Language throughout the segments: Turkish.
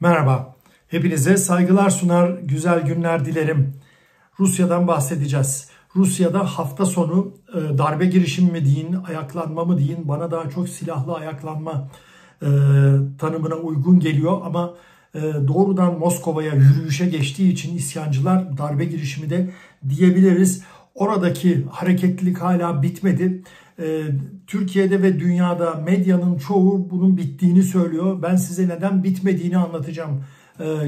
Merhaba, hepinize saygılar sunar, güzel günler dilerim. Rusya'dan bahsedeceğiz. Rusya'da hafta sonu darbe girişimi mi deyin, ayaklanma mı deyin, bana daha çok silahlı ayaklanma tanımına uygun geliyor ama doğrudan Moskova'ya yürüyüşe geçtiği için isyancılar darbe girişimi de diyebiliriz. Oradaki hareketlilik hala bitmedi. Türkiye'de ve dünyada medyanın çoğu bunun bittiğini söylüyor. Ben size neden bitmediğini anlatacağım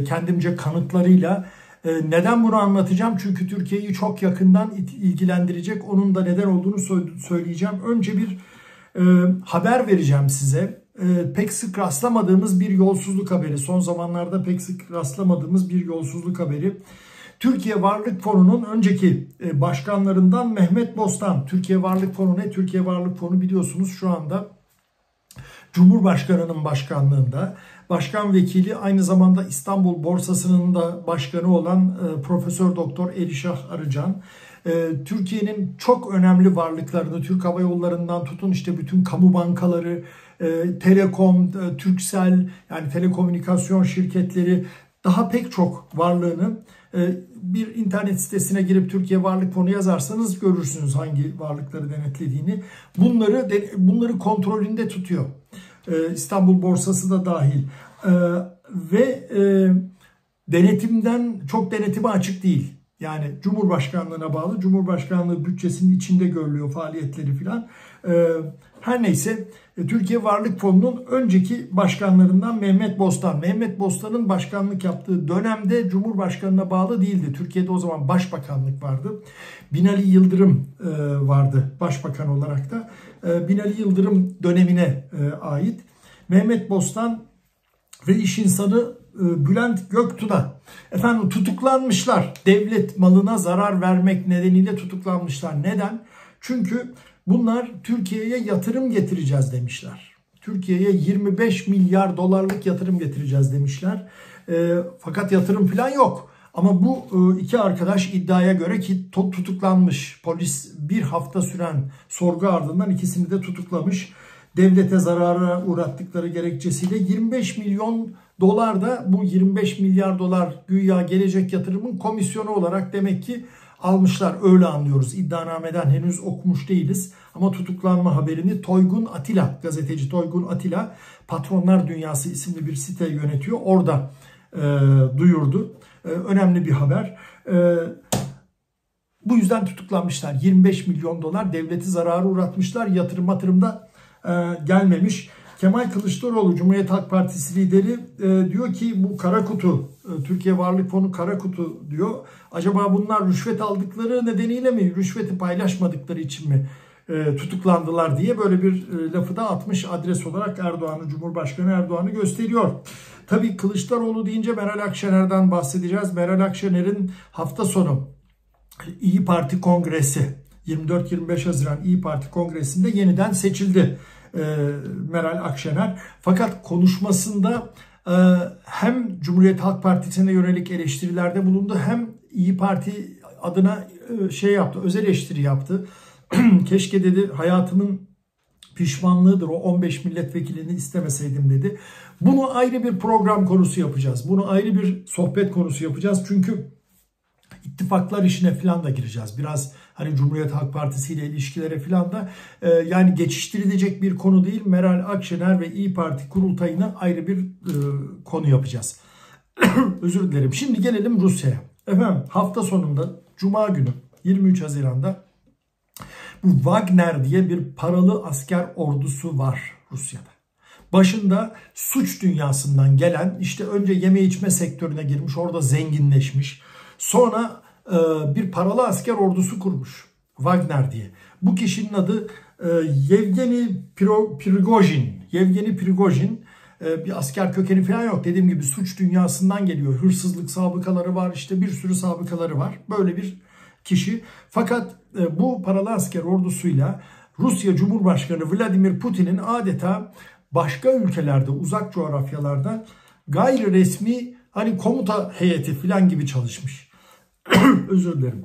kendimce kanıtlarıyla. Neden bunu anlatacağım? Çünkü Türkiye'yi çok yakından ilgilendirecek. Onun da neden olduğunu söyleyeceğim. Önce bir haber vereceğim size. Pek sık rastlamadığımız bir yolsuzluk haberi. Son zamanlarda pek sık rastlamadığımız bir yolsuzluk haberi. Türkiye Varlık Fonu'nun önceki başkanlarından Mehmet Bostan. Türkiye Varlık Fonu ne? Türkiye Varlık Fonu biliyorsunuz şu anda Cumhurbaşkanı'nın başkanlığında. Başkan vekili aynı zamanda İstanbul Borsası'nın da başkanı olan Profesör Doktor Erişah Arıcan. Türkiye'nin çok önemli varlıklarını, Türk Hava Yolları'ndan tutun işte bütün kamu bankaları, Telekom, Turkcell, yani telekomünikasyon şirketleri, daha pek çok varlığını bir internet sitesine girip Türkiye Varlık Fonu yazarsanız görürsünüz hangi varlıkları denetlediğini. Bunları kontrolünde tutuyor. İstanbul Borsası da dahil. Ve denetimden çok denetime açık değil. Yani Cumhurbaşkanlığına bağlı. Cumhurbaşkanlığı bütçesinin içinde görülüyor faaliyetleri filan. Her neyse Türkiye Varlık Fonu'nun önceki başkanlarından Mehmet Bostan. Mehmet Bostan'ın başkanlık yaptığı dönemde Cumhurbaşkanı'na bağlı değildi. Türkiye'de o zaman başbakanlık vardı. Binali Yıldırım vardı başbakan olarak da. Binali Yıldırım dönemine ait. Mehmet Bostan ve iş insanı Bülent Göktuğ'da efendim tutuklanmışlar. Devlet malına zarar vermek nedeniyle tutuklanmışlar. Neden? Çünkü bunlar Türkiye'ye yatırım getireceğiz demişler. Türkiye'ye 25 milyar dolarlık yatırım getireceğiz demişler. Fakat yatırım falan yok. Ama bu iki arkadaş iddiaya göre ki tutuklanmış. Polis bir hafta süren sorgu ardından ikisini de tutuklamış. Devlete zarara uğrattıkları gerekçesiyle 25 milyon dolar da bu 25 milyar dolar güya gelecek yatırımın komisyonu olarak demek ki almışlar. Öyle anlıyoruz. İddianameden henüz okumuş değiliz. Ama tutuklanma haberini Toygun Atilla, gazeteci Toygun Atilla, Patronlar Dünyası isimli bir site yönetiyor. Orada duyurdu. Önemli bir haber. Bu yüzden tutuklanmışlar. 25 milyon dolar devleti zarara uğratmışlar. Yatırımda gelmemiş. Kemal Kılıçdaroğlu, Cumhuriyet Halk Partisi lideri diyor ki bu kara kutu, Türkiye Varlık Fonu kara kutu diyor. Acaba bunlar rüşvet aldıkları nedeniyle mi, rüşveti paylaşmadıkları için mi tutuklandılar diye böyle bir lafı da atmış, adres olarak Erdoğan'ı, Cumhurbaşkanı Erdoğan'ı gösteriyor. Tabii Kılıçdaroğlu deyince Meral Akşener'den bahsedeceğiz. Meral Akşener'in hafta sonu İYİ Parti Kongresi, 24-25 Haziran İYİ Parti Kongresi'nde yeniden seçildi Meral Akşener. Fakat konuşmasında hem Cumhuriyet Halk Partisi'ne yönelik eleştirilerde bulundu, hem İYİ Parti adına şey yaptı, öz eleştiri yaptı. Keşke dedi hayatımın pişmanlığıdır o 15 milletvekilini istemeseydim dedi. Bunu ayrı bir program konusu yapacağız. Bunu ayrı bir sohbet konusu yapacağız. Çünkü ittifaklar işine filan da gireceğiz. Biraz hani Cumhuriyet Halk Partisi ile ilişkilere filan da yani geçiştirilecek bir konu değil. Meral Akşener ve İYİ Parti kurultayına ayrı bir konu yapacağız. Özür dilerim. Şimdi gelelim Rusya'ya. Efendim hafta sonunda Cuma günü 23 Haziran'da bu Wagner diye bir paralı asker ordusu var Rusya'da. Başında suç dünyasından gelen, işte önce yeme içme sektörüne girmiş, orada zenginleşmiş. Sonra bir paralı asker ordusu kurmuş. Wagner diye. Bu kişinin adı Yevgeni Prigozhin. Yevgeni Prigozhin bir asker kökeni falan yok. Dediğim gibi suç dünyasından geliyor. Hırsızlık sabıkaları var, işte bir sürü sabıkaları var. Böyle bir kişi. Fakat bu paralı asker ordusuyla Rusya Cumhurbaşkanı Vladimir Putin'in adeta başka ülkelerde, uzak coğrafyalarda gayri resmi hani komuta heyeti falan gibi çalışmış. Özür dilerim.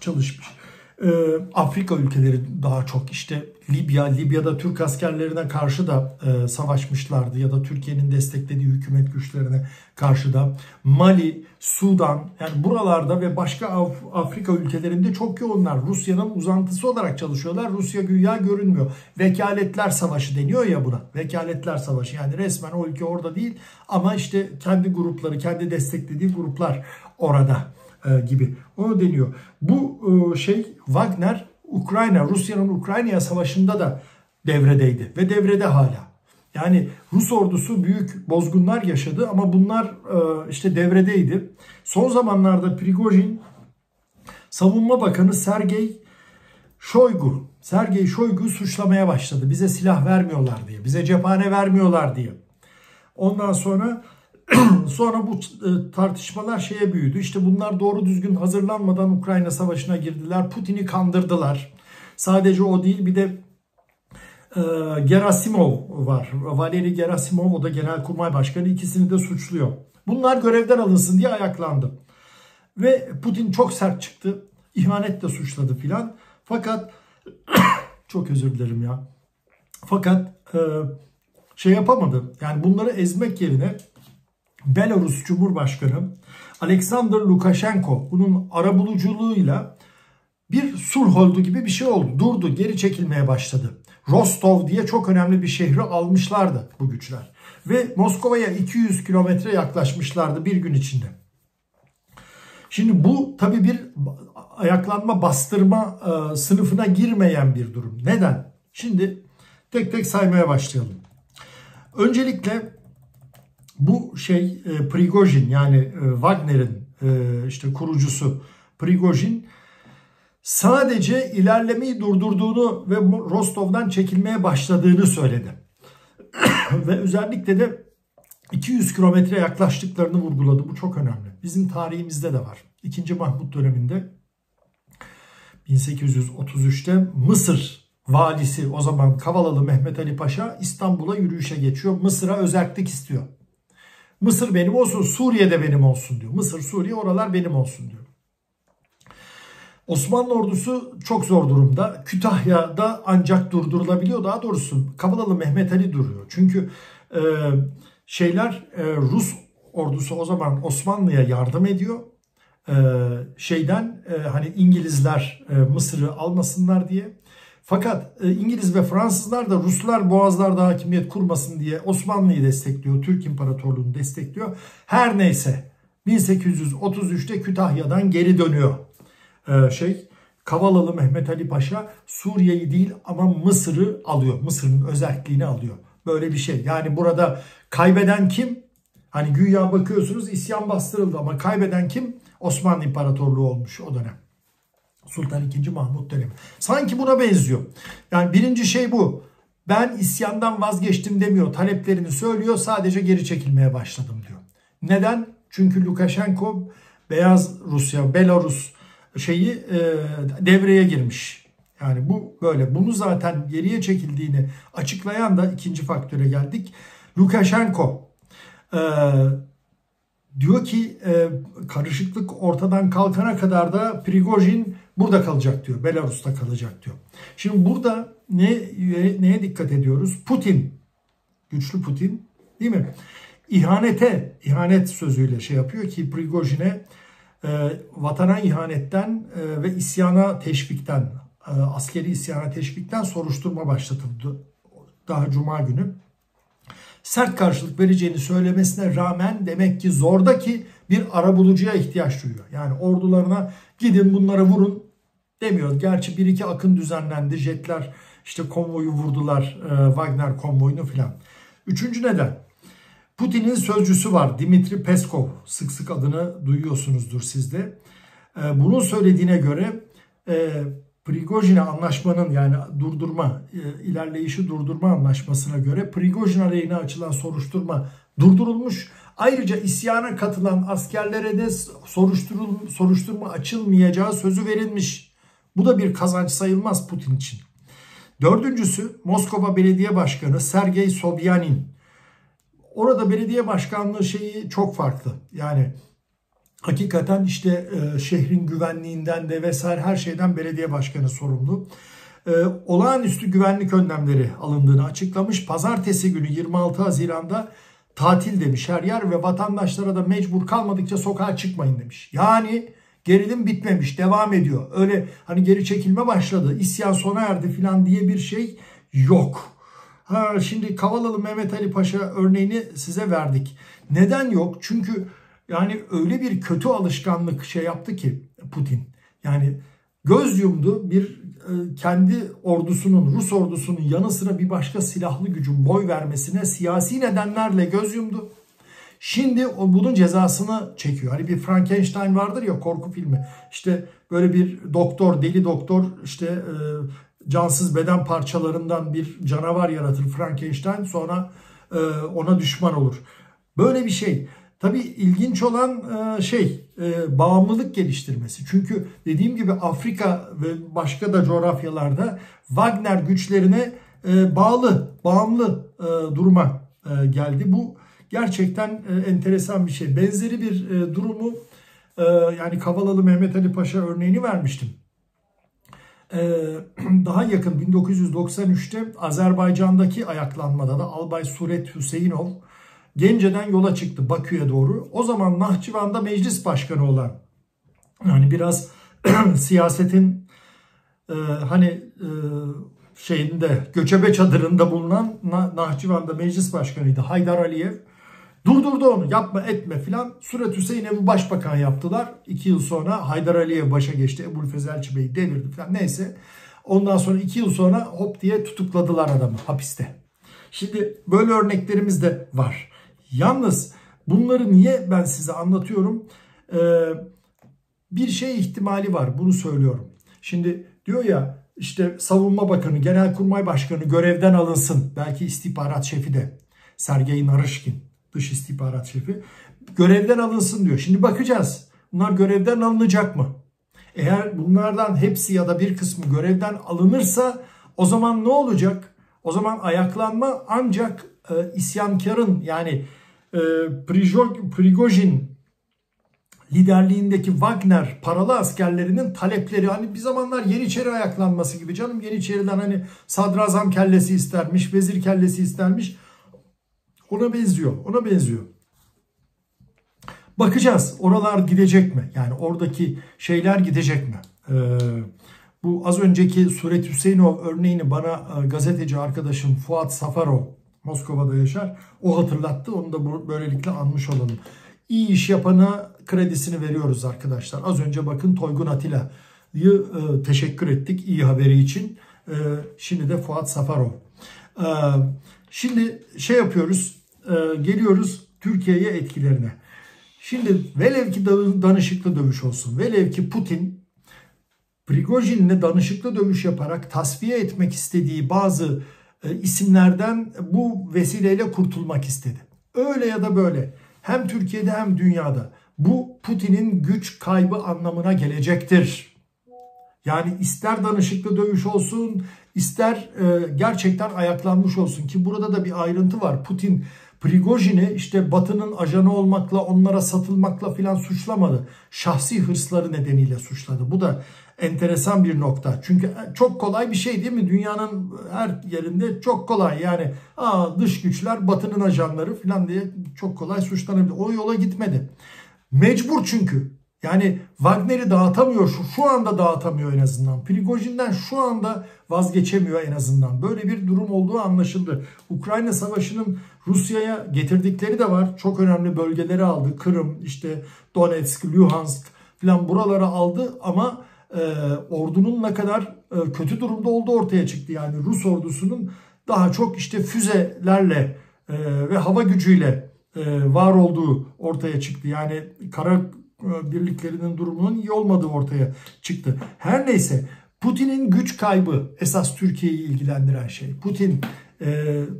Çalışmış. Afrika ülkeleri daha çok işte Libya'da Türk askerlerine karşı da savaşmışlardı ya da Türkiye'nin desteklediği hükümet güçlerine karşı da. Mali, Sudan, yani buralarda ve başka Afrika ülkelerinde çok yoğunlar. Rusya'nın uzantısı olarak çalışıyorlar. Rusya güya görünmüyor. Vekaletler savaşı deniyor ya buna. Vekaletler savaşı, yani resmen o ülke orada değil ama işte kendi grupları, kendi desteklediği gruplar orada gibi. Onu deniyor. Bu Wagner Ukrayna, Rusya'nın Ukrayna'ya savaşında da devredeydi ve devrede hala. Yani Rus ordusu büyük bozgunlar yaşadı ama bunlar işte devredeydi. Son zamanlarda Prigozhin Savunma Bakanı Sergey Şoygu suçlamaya başladı. Bize silah vermiyorlar diye, bize cephane vermiyorlar diye. Ondan sonra bu tartışmalar şeye büyüdü. İşte bunlar doğru düzgün hazırlanmadan Ukrayna savaşına girdiler. Putin'i kandırdılar. Sadece o değil, bir de Gerasimov var. Valeri Gerasimov, o da Genelkurmay Başkanı. İkisini de suçluyor. Bunlar görevden alınsın diye ayaklandı. Ve Putin çok sert çıktı. İhanetle suçladı filan. Fakat çok özür dilerim ya. Fakat şey yapamadı. Yani bunları ezmek yerine Belarus Cumhurbaşkanı Alexander Lukashenko bunun arabuluculuğuyla bir sulh oldu gibi bir şey oldu. Durdu, geri çekilmeye başladı. Rostov diye çok önemli bir şehri almışlardı bu güçler. Ve Moskova'ya 200 kilometre yaklaşmışlardı bir gün içinde. Şimdi bu tabii bir ayaklanma, bastırma sınıfına girmeyen bir durum. Neden? Şimdi tek tek saymaya başlayalım. Öncelikle bu Prigozhin, yani Wagner'in işte kurucusu Prigozhin, sadece ilerlemeyi durdurduğunu ve Rostov'dan çekilmeye başladığını söyledi. Ve özellikle de 200 kilometre yaklaştıklarını vurguladı. Bu çok önemli. Bizim tarihimizde de var. 2. Mahmut döneminde 1833'te Mısır valisi, o zaman Kavalalı Mehmet Ali Paşa, İstanbul'a yürüyüşe geçiyor. Mısır'a özerklik istiyor. Mısır benim olsun, Suriye'de benim olsun diyor. Mısır, Suriye, oralar benim olsun diyor. Osmanlı ordusu çok zor durumda. Kütahya'da ancak durdurulabiliyor. Daha doğrusu Kavalalı Mehmet Ali duruyor. Çünkü Rus ordusu o zaman Osmanlı'ya yardım ediyor. Hani İngilizler Mısır'ı almasınlar diye. Fakat İngiliz ve Fransızlar da Ruslar Boğazlar'da hakimiyet kurmasın diye Osmanlı'yı destekliyor. Türk İmparatorluğu'nu destekliyor. Her neyse 1833'te Kütahya'dan geri dönüyor. Kavalalı Mehmet Ali Paşa Suriye'yi değil ama Mısır'ı alıyor. Mısır'ın özerkliğini alıyor. Böyle bir şey. Yani burada kaybeden kim? Hani güya bakıyorsunuz isyan bastırıldı ama kaybeden kim? Osmanlı İmparatorluğu olmuş o dönem. Sultan II. Mahmut dönemi. Sanki buna benziyor. Yani birinci şey bu. Ben isyandan vazgeçtim demiyor. Taleplerini söylüyor. Sadece geri çekilmeye başladım diyor. Neden? Çünkü Lukashenko Beyaz Rusya, Belarus devreye girmiş. Yani bu böyle. Bunu zaten geriye çekildiğini açıklayan da ikinci faktöre geldik. Lukashenko diyor ki karışıklık ortadan kalkana kadar da Prigozhin burada kalacak diyor. Belarus'ta kalacak diyor. Şimdi burada neye dikkat ediyoruz? Putin, güçlü Putin değil mi? İhanet sözüyle yapıyor ki Prigozhin'e vatana ihanetten ve isyana teşvikten, askeri isyana teşvikten soruşturma başlatıldı daha Cuma günü. Sert karşılık vereceğini söylemesine rağmen demek ki zordaki bir arabulucuya ihtiyaç duyuyor. Yani ordularına gidin bunları vurun demiyor. Gerçi bir iki akın düzenlendi. Jetler konvoyu vurdular. Wagner konvoyunu filan. Üçüncü neden. Putin'in sözcüsü var. Dimitri Peskov. Sık sık adını duyuyorsunuzdur siz de. Bunun söylediğine göre Prigojin'e anlaşmanın, yani durdurma, ilerleyişi durdurma anlaşmasına göre Prigojin aleyhine açılan soruşturma durdurulmuş. Ayrıca isyana katılan askerlere de soruşturma açılmayacağı sözü verilmiş. Bu da bir kazanç sayılmaz Putin için. Dördüncüsü Moskova Belediye Başkanı Sergey Sobyanin. Orada belediye başkanlığı çok farklı. Yani hakikaten işte şehrin güvenliğinden de vesaire her şeyden belediye başkanı sorumlu. Olağanüstü güvenlik önlemleri alındığını açıklamış. Pazartesi günü 26 Haziran'da tatil demiş her yer ve vatandaşlara da mecbur kalmadıkça sokağa çıkmayın demiş. Yani gerilim bitmemiş, devam ediyor. Öyle hani geri çekilme başladı, isyan sona erdi falan diye bir şey yok. Ha, şimdi Kavalalı Mehmet Ali Paşa örneğini size verdik. Neden yok? Çünkü yani öyle bir kötü alışkanlık şey yaptı ki Putin. Yani göz yumdu, bir kendi ordusunun, Rus ordusunun yanı sıra bir başka silahlı gücün boy vermesine siyasi nedenlerle göz yumdu. Şimdi bunun cezasını çekiyor. Hani bir Frankenstein vardır ya, korku filmi. İşte böyle bir doktor, deli doktor işte cansız beden parçalarından bir canavar yaratır Frankenstein, sonra ona düşman olur. Böyle bir şey. Tabii ilginç olan şey bağımlılık geliştirmesi. Çünkü dediğim gibi Afrika ve başka da coğrafyalarda Wagner güçlerine bağımlı duruma geldi. Bu gerçekten enteresan bir şey. Benzeri bir durumu yani Kavalalı Mehmet Ali Paşa örneğini vermiştim. Daha yakın 1993'te Azerbaycan'daki ayaklanmada da Albay Suret Hüseyinov Gence'den yola çıktı Bakü'ye doğru. O zaman Nahçıvan'da meclis başkanı olan, yani biraz siyasetin şeyinde, göçebe çadırında bulunan Nahçıvan'da meclis başkanıydı Haydar Aliyev. Durdurdu onu, yapma etme filan. Suret Hüseyin'i başbakan yaptılar. 2 yıl sonra Haydar Aliyev başa geçti. Ebu'l-Fezelçi Bey'i devirdi filan, neyse. Ondan sonra 2 yıl sonra hop diye tutukladılar adamı hapiste. Şimdi böyle örneklerimiz de var. Yalnız bunları niye ben size anlatıyorum? Bir şey ihtimali var, bunu söylüyorum. Şimdi diyor ya işte Savunma Bakanı, Genelkurmay Başkanı görevden alınsın. Belki istihbarat şefi de, Sergey Narışkin, dış istihbarat şefi görevden alınsın diyor. Şimdi bakacağız, bunlar görevden alınacak mı? Eğer bunlardan hepsi ya da bir kısmı görevden alınırsa o zaman ne olacak? O zaman ayaklanma ancak isyankarın yani Prigozhin liderliğindeki Wagner paralı askerlerinin talepleri, hani bir zamanlar Yeniçeri ayaklanması gibi canım, Yeniçeri'den hani sadrazam kellesi istermiş, vezir kellesi istermiş, ona benziyor. Bakacağız oralar gidecek mi, yani oradaki şeyler gidecek mi? Bu az önceki Suret Hüseyinov örneğini bana gazeteci arkadaşım Fuat Safarov, Moskova'da yaşar, o hatırlattı. Onu da böylelikle anmış olalım. İyi iş yapana kredisini veriyoruz arkadaşlar. Az önce bakın Toygun Atilla'yı teşekkür ettik iyi haberi için. Şimdi de Fuat Safarov. Şimdi şey yapıyoruz, geliyoruz Türkiye'ye etkilerine. Şimdi velev ki danışıklı dövüş olsun, velev ki Putin Prigozhin'le danışıklı dövüş yaparak tasfiye etmek istediği bazı isimlerden bu vesileyle kurtulmak istedi. Öyle ya da böyle hem Türkiye'de hem dünyada bu Putin'in güç kaybı anlamına gelecektir. Yani ister danışıklı dövüş olsun, ister gerçekten ayaklanmış olsun ki burada da bir ayrıntı var. Putin Prigozhin'i işte Batı'nın ajanı olmakla, onlara satılmakla filan suçlamadı. Şahsi hırsları nedeniyle suçladı. Bu da enteresan bir nokta. Çünkü çok kolay bir şey değil mi? Dünyanın her yerinde çok kolay. Yani dış güçler Batı'nın ajanları filan diye çok kolay suçlanabilir. O yola gitmedi. Mecbur çünkü. Yani Wagner'i dağıtamıyor. Şu anda dağıtamıyor en azından. Prigozhin'den şu anda vazgeçemiyor en azından. Böyle bir durum olduğu anlaşıldı. Ukrayna Savaşı'nın Rusya'ya getirdikleri de var. Çok önemli bölgeleri aldı. Kırım, işte Donetsk, Luhansk falan buraları aldı ama ordunun ne kadar kötü durumda olduğu ortaya çıktı. Yani Rus ordusunun daha çok işte füzelerle ve hava gücüyle var olduğu ortaya çıktı. Yani kara birliklerinin durumunun iyi olmadığı ortaya çıktı. Her neyse, Putin'in güç kaybı esas Türkiye'yi ilgilendiren şey.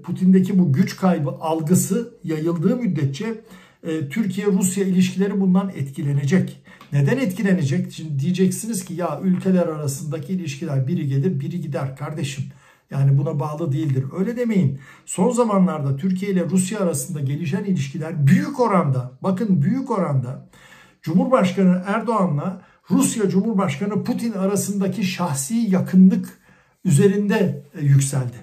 Putin'deki bu güç kaybı algısı yayıldığı müddetçe Türkiye-Rusya ilişkileri bundan etkilenecek. Neden etkilenecek? Şimdi diyeceksiniz ki ya ülkeler arasındaki ilişkiler biri gelir biri gider kardeşim. Yani buna bağlı değildir. Öyle demeyin. Son zamanlarda Türkiye ile Rusya arasında gelişen ilişkiler büyük oranda, bakın büyük oranda Cumhurbaşkanı Erdoğan'la Rusya Cumhurbaşkanı Putin arasındaki şahsi yakınlık üzerinde yükseldi.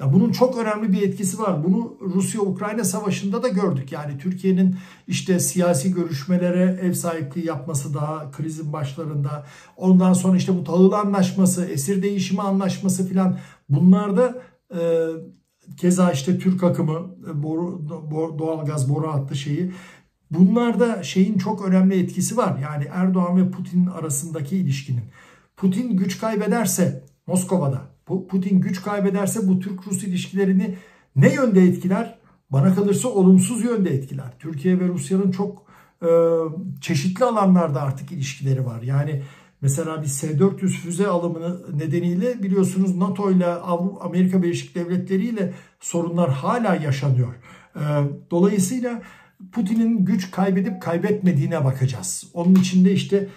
Ya bunun çok önemli bir etkisi var. Bunu Rusya-Ukrayna savaşında da gördük. Yani Türkiye'nin işte siyasi görüşmelere ev sahipliği yapması daha krizin başlarında. Ondan sonra işte bu tahıl anlaşması, esir değişimi anlaşması filan, bunlar da keza işte Türk akımı, doğalgaz boru hattı şeyi. Bunlarda şeyin çok önemli etkisi var. Yani Erdoğan ve Putin'in arasındaki ilişkinin. Putin güç kaybederse Moskova'da, Putin güç kaybederse bu Türk-Rus ilişkilerini ne yönde etkiler? Bana kalırsa olumsuz yönde etkiler. Türkiye ve Rusya'nın çok çeşitli alanlarda artık ilişkileri var. Yani mesela bir S-400 füze alımını nedeniyle biliyorsunuz NATO ile Amerika Birleşik Devletleri ile sorunlar hala yaşanıyor. Dolayısıyla Putin'in güç kaybedip kaybetmediğine bakacağız. Onun için de işte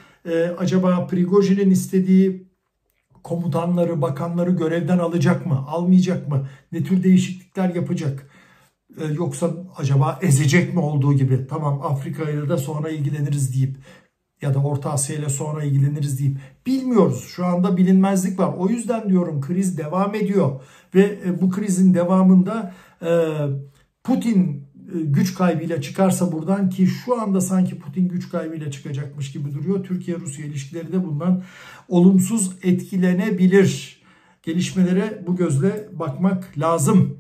acaba Prigojin'in istediği komutanları, bakanları görevden alacak mı, almayacak mı? Ne tür değişiklikler yapacak? Yoksa acaba ezecek mi olduğu gibi? Tamam, Afrika ile de sonra ilgileniriz deyip ya da Orta Asya ile sonra ilgileniriz deyip, bilmiyoruz. Şu anda bilinmezlik var. O yüzden diyorum, kriz devam ediyor ve bu krizin devamında Putin güç kaybıyla çıkarsa buradan, ki şu anda sanki Putin güç kaybıyla çıkacakmış gibi duruyor, Türkiye-Rusya ilişkileri de bundan olumsuz etkilenebilir. Gelişmelere bu gözle bakmak lazım.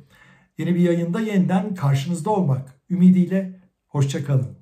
Yeni bir yayında yeniden karşınızda olmak ümidiyle hoşça kalın.